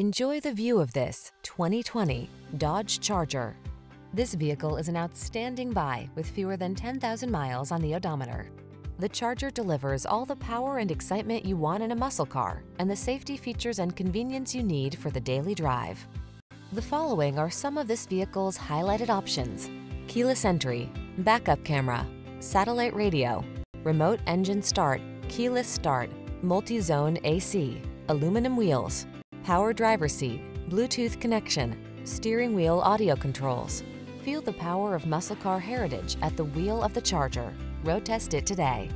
Enjoy the view of this 2020 Dodge Charger. This vehicle is an outstanding buy with fewer than 10,000 miles on the odometer. The Charger delivers all the power and excitement you want in a muscle car and the safety features and convenience you need for the daily drive. The following are some of this vehicle's highlighted options: keyless entry, backup camera, satellite radio, remote engine start, keyless start, multi-zone AC, aluminum wheels, power driver seat, Bluetooth connection, steering wheel audio controls. Feel the power of muscle car heritage at the wheel of the Charger. Road test it today.